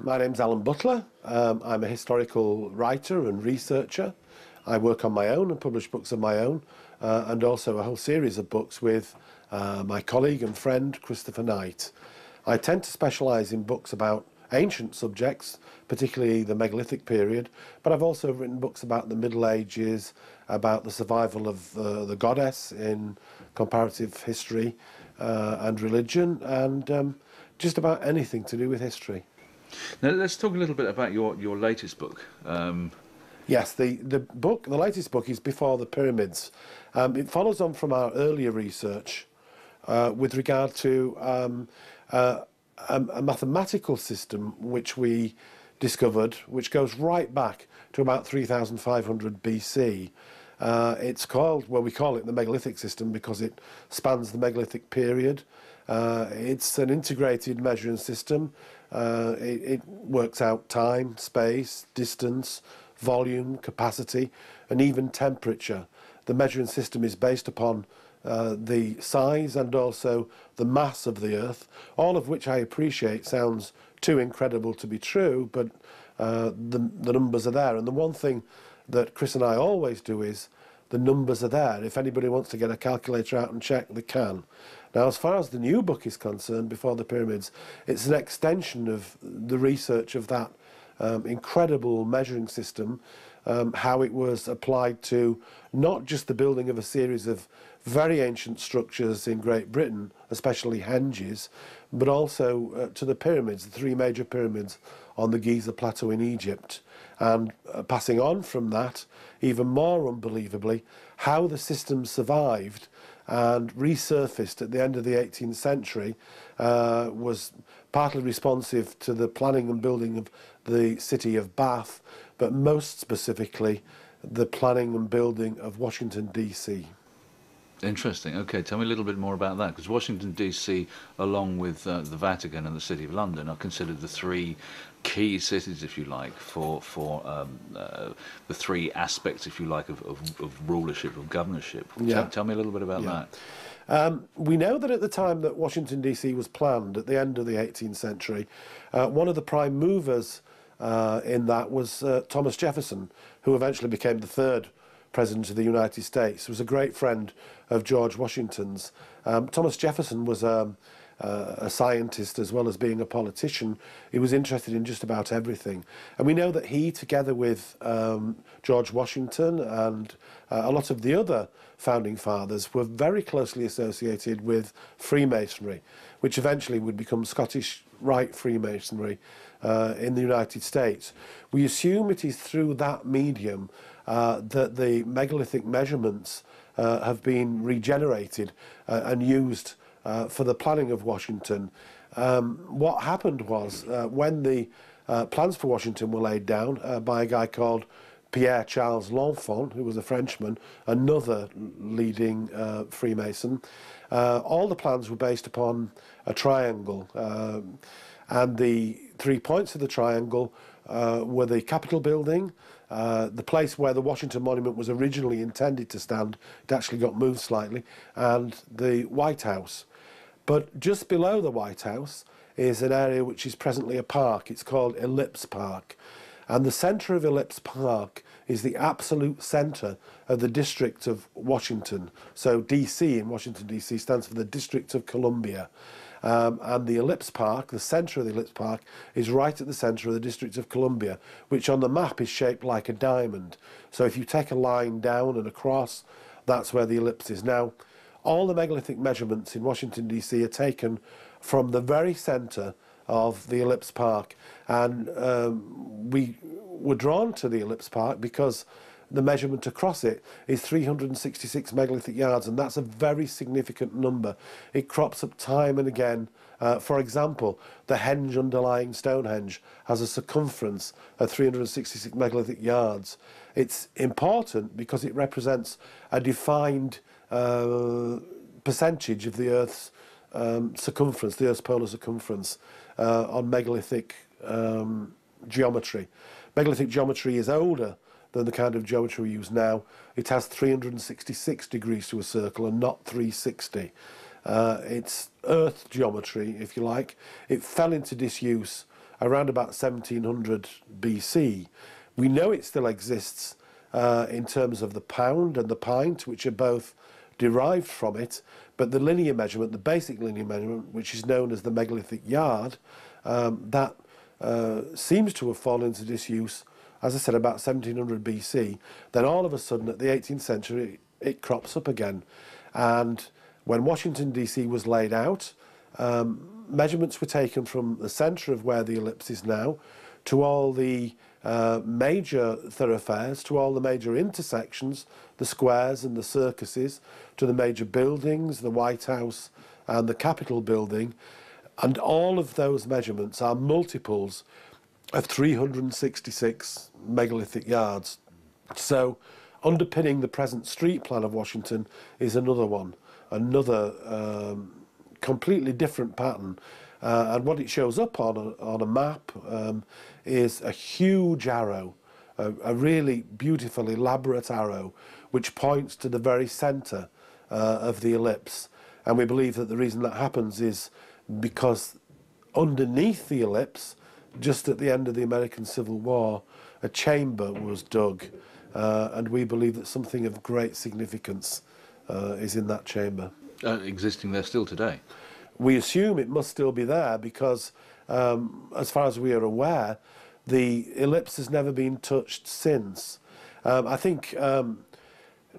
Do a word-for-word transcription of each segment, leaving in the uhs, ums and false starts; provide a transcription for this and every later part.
My name's Alan Butler. Um, I'm a historical writer and researcher. I work on my own and publish books of my own, uh, and also a whole series of books with uh, my colleague and friend Christopher Knight. I tend to specialise in books about ancient subjects, particularly the megalithic period, but I've also written books about the Middle Ages, about the survival of uh, the goddess in comparative history uh, and religion, and um, just about anything to do with history. Now, let's talk a little bit about your, your latest book. Um... Yes, the, the book, the latest book is Before the Pyramids. Um, it follows on from our earlier research uh, with regard to um, uh, a, a mathematical system which we discovered, which goes right back to about three thousand five hundred B C. Uh, it's called, well, we call it the megalithic system because it spans the megalithic period. Uh, it's an integrated measuring system. Uh, it, it works out time, space, distance, volume, capacity, and even temperature. The measuring system is based upon uh, the size and also the mass of the Earth, all of which I appreciate sounds too incredible to be true, but uh, the, the numbers are there. And the one thing that Chris and I always do is the numbers are there. If anybody wants to get a calculator out and check, they can. Now, as far as the new book is concerned, Before the Pyramids, it's an extension of the research of that Um, incredible measuring system, um, how it was applied to not just the building of a series of very ancient structures in Great Britain, especially henges, but also uh, to the pyramids, the three major pyramids on the Giza Plateau in Egypt. And uh, passing on from that, even more unbelievably, how the system survived and resurfaced at the end of the eighteenth century, uh, was partly responsive to the planning and building of the city of Bath, but most specifically the planning and building of Washington, D C Interesting. Okay, tell me a little bit more about that, because Washington, D C, along with uh, the Vatican and the City of London, are considered the three key cities, if you like, for, for um, uh, the three aspects, if you like, of, of, of rulership, of governorship. Yeah. Tell, tell me a little bit about yeah. that. Um, we know that at the time that Washington, D C was planned, at the end of the eighteenth century, uh, one of the prime movers uh, in that was uh, Thomas Jefferson, who eventually became the third President of the United States. He was a great friend of George Washington's. Um, Thomas Jefferson was um, uh, a scientist as well as being a politician. He was interested in just about everything. And we know that he, together with um, George Washington and uh, a lot of the other founding fathers, were very closely associated with Freemasonry, which eventually would become Scottish Rite Freemasonry uh, in the United States. We assume it is through that medium Uh, that the megalithic measurements uh, have been regenerated uh, and used uh, for the planning of Washington. Um, what happened was, uh, when the uh, plans for Washington were laid down uh, by a guy called Pierre Charles L'Enfant, who was a Frenchman, another leading uh, Freemason, uh, all the plans were based upon a triangle, uh, and the three points of the triangle uh, were the Capitol building, Uh, the place where the Washington Monument was originally intended to stand, it actually got moved slightly, and the White House. But just below the White House is an area which is presently a park. It's called Ellipse Park. And the centre of Ellipse Park is the absolute centre of the District of Washington. So D C in Washington, D C stands for the District of Columbia. Um, and the Ellipse Park, the centre of the Ellipse Park, is right at the centre of the District of Columbia, which on the map is shaped like a diamond. So if you take a line down and across, that's where the ellipse is. Now, all the megalithic measurements in Washington, D C are taken from the very centre of the Ellipse Park. And um, we were drawn to the Ellipse Park because the measurement across it is three hundred sixty-six megalithic yards, and that's a very significant number. It crops up time and again. Uh, for example, the henge underlying Stonehenge has a circumference of three hundred sixty-six megalithic yards. It's important because it represents a defined uh, percentage of the Earth's um, circumference, the Earth's polar circumference, uh, on megalithic um, geometry. Megalithic geometry is older than the kind of geometry we use now. It has three hundred sixty-six degrees to a circle and not three hundred sixty. Uh, it's Earth geometry, if you like. It fell into disuse around about seventeen hundred B C. We know it still exists uh, in terms of the pound and the pint, which are both derived from it, but the linear measurement, the basic linear measurement, which is known as the megalithic yard, um, that uh, seems to have fallen into disuse, as I said, about seventeen hundred B C. Then all of a sudden, at the eighteenth century, it crops up again. And when Washington, D C was laid out, um, measurements were taken from the centre of where the ellipse is now to all the uh, major thoroughfares, to all the major intersections, the squares and the circuses, to the major buildings, the White House and the Capitol building. And all of those measurements are multiples of three hundred sixty-six megalithic yards. So underpinning the present street plan of Washington is another one, another um, completely different pattern. Uh, and what it shows up on a, on a map um, is a huge arrow, a, a really beautiful, elaborate arrow, which points to the very centre uh, of the ellipse. And we believe that the reason that happens is because underneath the ellipse, just at the end of the American Civil War, a chamber was dug. Uh, and we believe that something of great significance uh, is in that chamber. Uh, existing there still today? We assume it must still be there because, um, as far as we are aware, the ellipse has never been touched since. Um, I think um,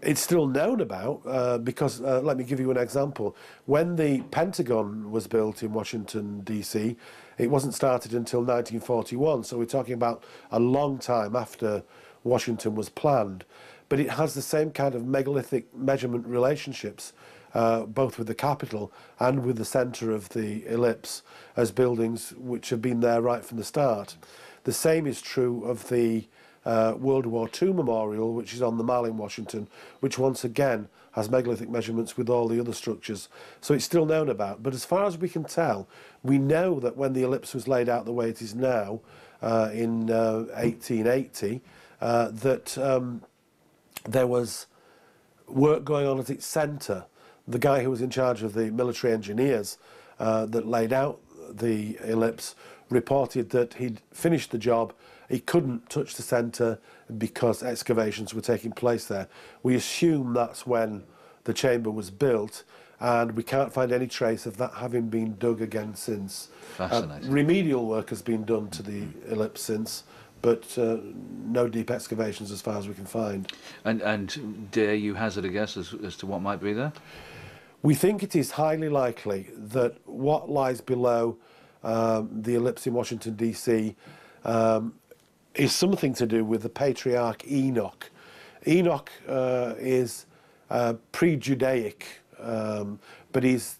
it's still known about uh, because, uh, let me give you an example. When the Pentagon was built in Washington, D C, it wasn't started until nineteen forty-one, so we're talking about a long time after Washington was planned, but it has the same kind of megalithic measurement relationships, uh, both with the Capitol and with the centre of the ellipse, as buildings which have been there right from the start. The same is true of the uh, World War Two memorial, which is on the Mall in Washington, which once again has megalithic measurements with all the other structures. So it's still known about, but as far as we can tell, we know that when the ellipse was laid out the way it is now, uh, in uh, eighteen eighty, Uh, that um, there was work going on at its centre. The guy who was in charge of the military engineers uh, that laid out the ellipse reported that he'd finished the job. He couldn't touch the centre because excavations were taking place there. We assume that's when the chamber was built, and we can't find any trace of that having been dug again since. Fascinating. Uh, remedial work has been done to the ellipse since, but uh, no deep excavations as far as we can find. And, and dare you hazard a guess as, as to what might be there? We think it is highly likely that what lies below um, the ellipse in Washington, D C um, is something to do with the patriarch Enoch. Enoch uh, is uh, pre-Judaic, um, but he's uh,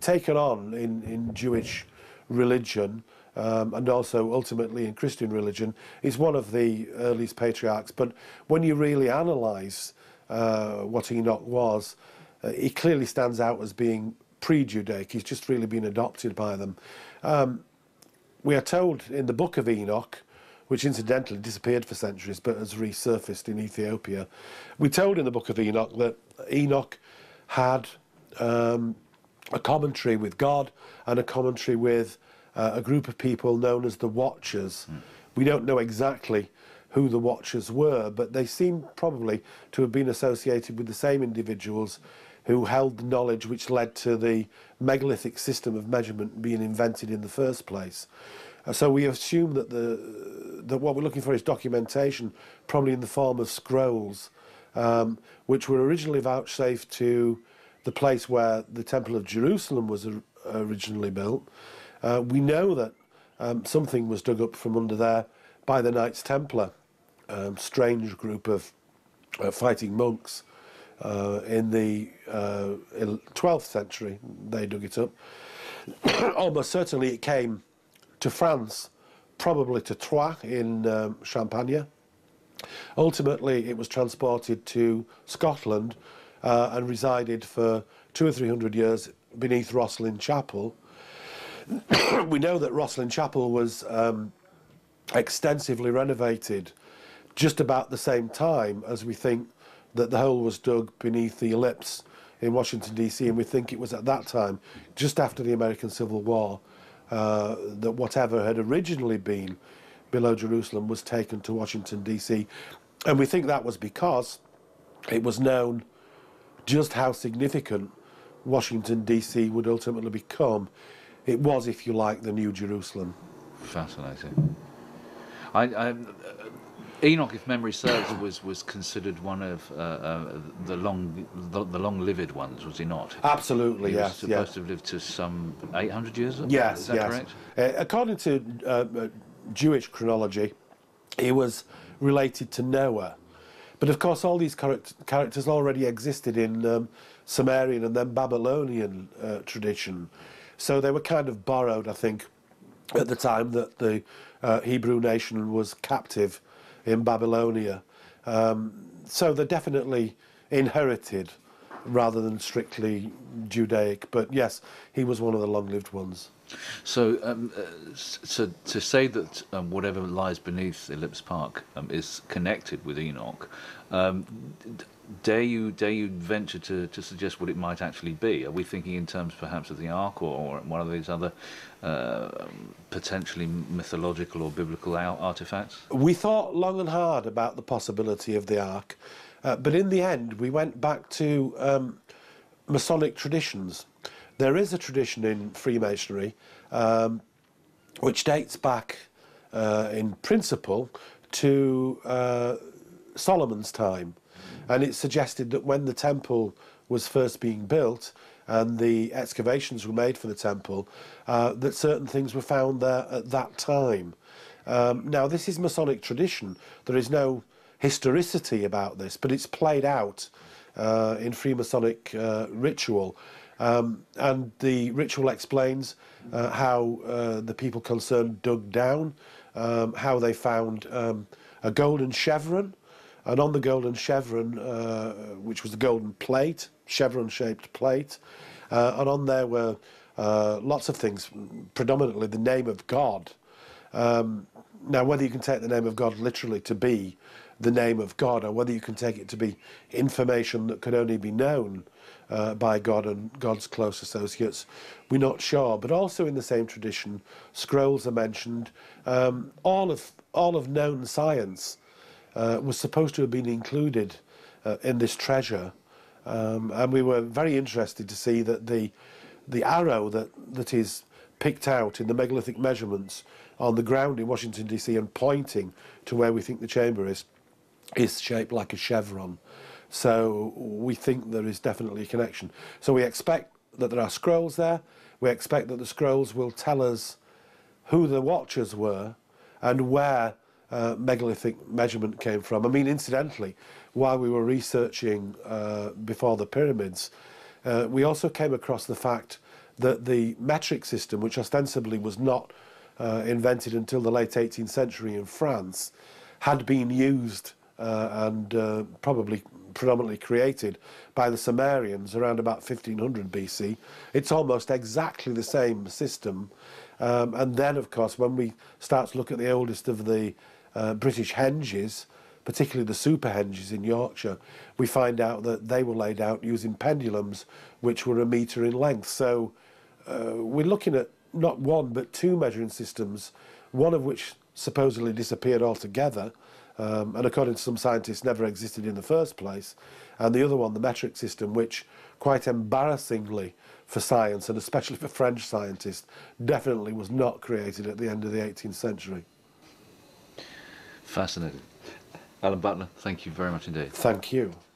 taken on in, in Jewish religion, Um, and also ultimately in Christian religion. Is one of the earliest patriarchs, but when you really analyse uh, what Enoch was, uh, he clearly stands out as being pre-Judaic. He's just really been adopted by them. Um, we are told in the Book of Enoch, which incidentally disappeared for centuries but has resurfaced in Ethiopia, we're told in the Book of Enoch that Enoch had um, a commentary with God and a commentary with Uh, a group of people known as the Watchers. Mm. We don't know exactly who the Watchers were, but they seem probably to have been associated with the same individuals who held the knowledge which led to the megalithic system of measurement being invented in the first place. Uh, so we assume that, the, that what we're looking for is documentation, probably in the form of scrolls, um, which were originally vouchsafed to the place where the Temple of Jerusalem was or- originally built. Uh, we know that um, something was dug up from under there by the Knights Templar, a um, strange group of uh, fighting monks. Uh, in the uh, twelfth century, they dug it up. Almost certainly it came to France, probably to Troyes in um, Champagne. Ultimately, it was transported to Scotland uh, and resided for two or three hundred years beneath Rosslyn Chapel. We know that Rosslyn Chapel was um, extensively renovated just about the same time as we think that the hole was dug beneath the ellipse in Washington, D C, and we think it was at that time, just after the American Civil War, uh, that whatever had originally been below Jerusalem was taken to Washington, D C And we think that was because it was known just how significant Washington, D C would ultimately become. It was, if you like, the new Jerusalem. Fascinating. I, I, Enoch, if memory serves, was was considered one of uh, uh, the long the, the long-lived ones, was he not? Absolutely, he yes. Was supposed yes. to have lived to some eight hundred years. Yes, is that yes. correct? Uh, according to uh, Jewish chronology, he was related to Noah, but of course, all these char characters already existed in um, Sumerian and then Babylonian uh, tradition, so they were kind of borrowed, I think, at the time that the uh, Hebrew nation was captive in Babylonia. Um, so they're definitely inherited rather than strictly Judaic. But yes, he was one of the long-lived ones. So, um, uh, so to say that um, whatever lies beneath Ellipse Park um, is connected with Enoch, um, dare you dare you venture to, to suggest what it might actually be? Are we thinking in terms perhaps of the Ark or, or one of these other uh, potentially mythological or biblical artifacts? We thought long and hard about the possibility of the Ark, uh, but in the end we went back to um, Masonic traditions. There is a tradition in Freemasonry um, which dates back uh, in principle to uh, Solomon's time, and it suggested that when the temple was first being built and the excavations were made for the temple, uh, that certain things were found there at that time. Um, now, this is Masonic tradition. There is no historicity about this, but it's played out uh, in Freemasonic uh, ritual. Um, and the ritual explains uh, how uh, the people concerned dug down, um, how they found um, a golden chevron, and on the golden chevron, uh, which was the golden plate, chevron-shaped plate, uh, and on there were uh, lots of things, predominantly the name of God. Um, now, whether you can take the name of God literally to be the name of God, or whether you can take it to be information that could only be known uh, by God and God's close associates, we're not sure. But also in the same tradition, scrolls are mentioned. Um, all of all of known science uh, was supposed to have been included uh, in this treasure, um, and we were very interested to see that the the arrow that that is picked out in the megalithic measurements on the ground in Washington, D C and pointing to where we think the chamber is, is shaped like a chevron. So we think there is definitely a connection. So we expect that there are scrolls there. We expect that the scrolls will tell us who the Watchers were and where uh, megalithic measurement came from. I mean, incidentally, while we were researching uh, Before the Pyramids, uh, we also came across the fact that the metric system, which ostensibly was not uh, invented until the late eighteenth century in France, had been used Uh, and uh, probably predominantly created by the Sumerians around about fifteen hundred B C. It's almost exactly the same system. Um, and then, of course, when we start to look at the oldest of the uh, British henges, particularly the super henges in Yorkshire, we find out that they were laid out using pendulums which were a metre in length. So uh, we're looking at not one but two measuring systems, one of which supposedly disappeared altogether, Um, and according to some scientists never existed in the first place, and the other one, the metric system, which quite embarrassingly for science and especially for French scientists definitely was not created at the end of the eighteenth century. Fascinating. Alan Butler, thank you very much indeed. Thank you.